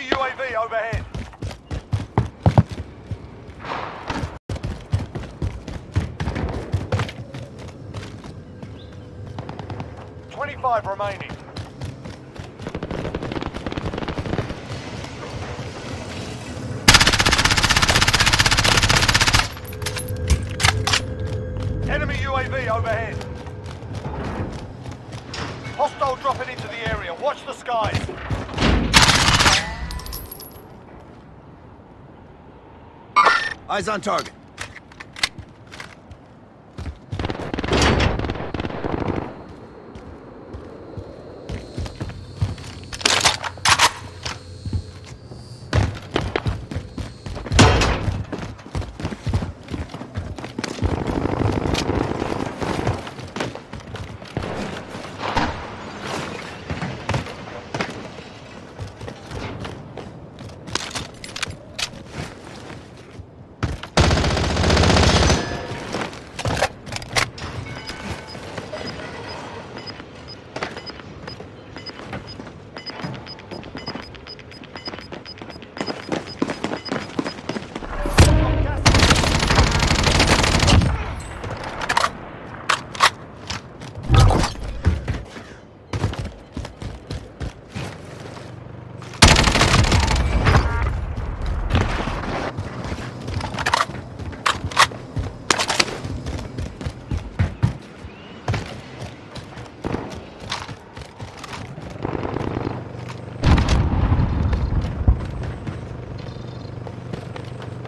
Enemy UAV overhead. Five remaining. Enemy UAV overhead. Hostile dropping into the area. Watch the skies. Eyes on target.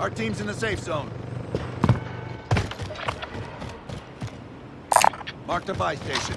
Our team's in the safe zone. Mark the buy station.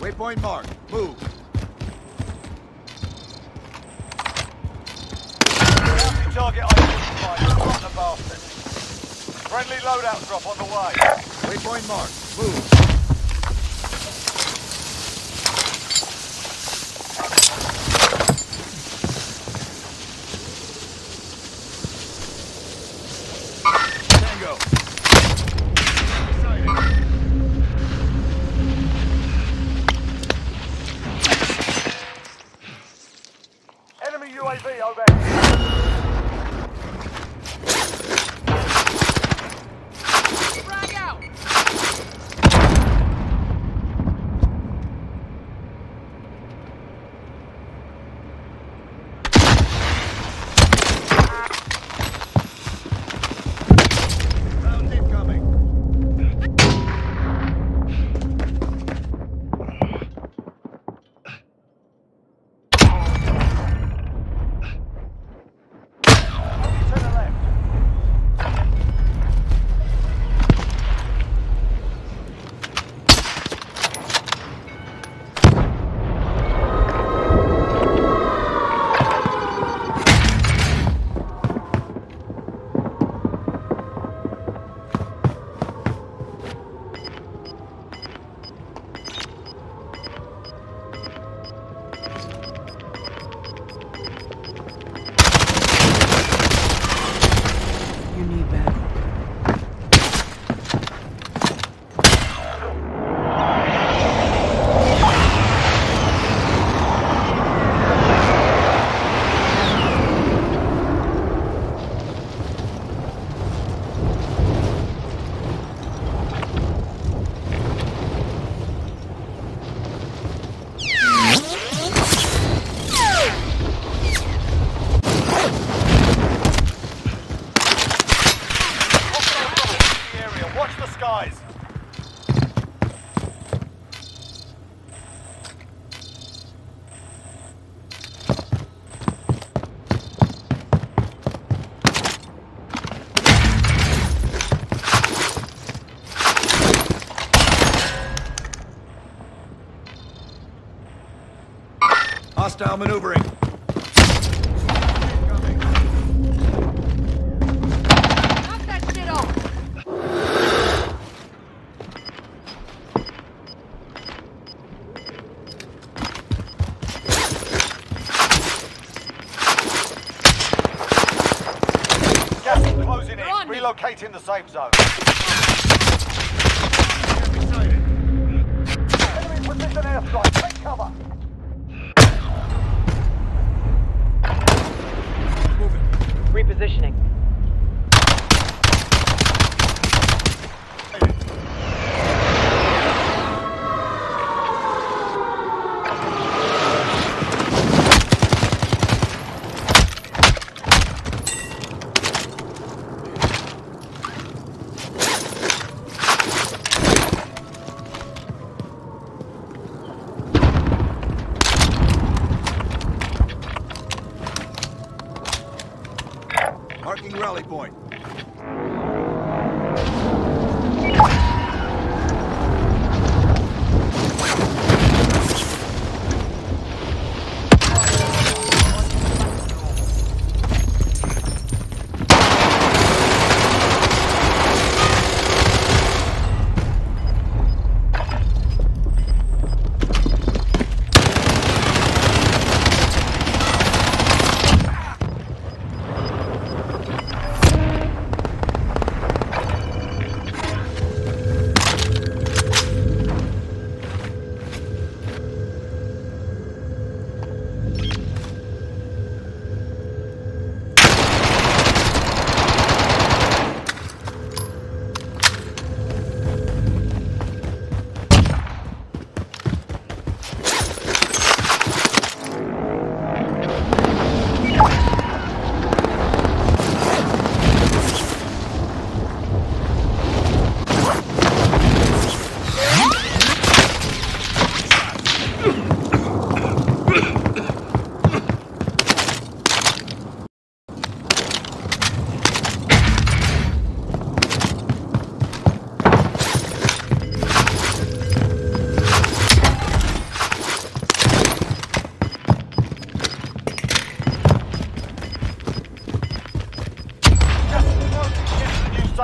Waypoint mark. Move. Target identified. Drop the bastard. Friendly loadout drop on the way. Waypoint mark. Move. UAV over here. Frag out! Hostile maneuvering. In the safe zone. Enemy precision airstrike. Take cover. Moving. Repositioning. Rally point.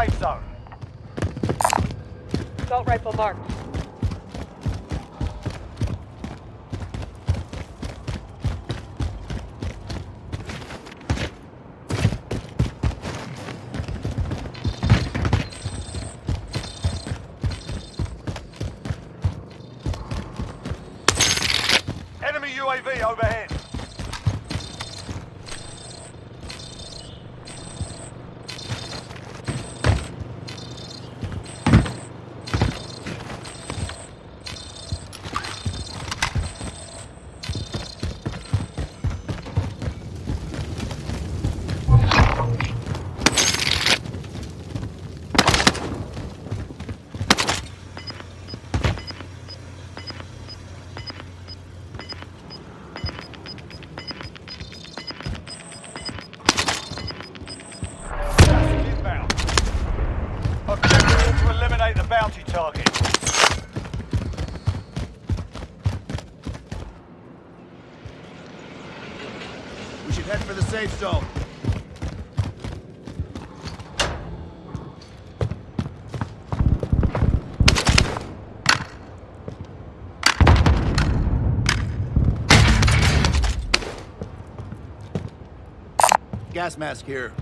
Safe zone. Assault rifle marked. Enemy UAV overhead. Head for the safe zone. Gas mask here.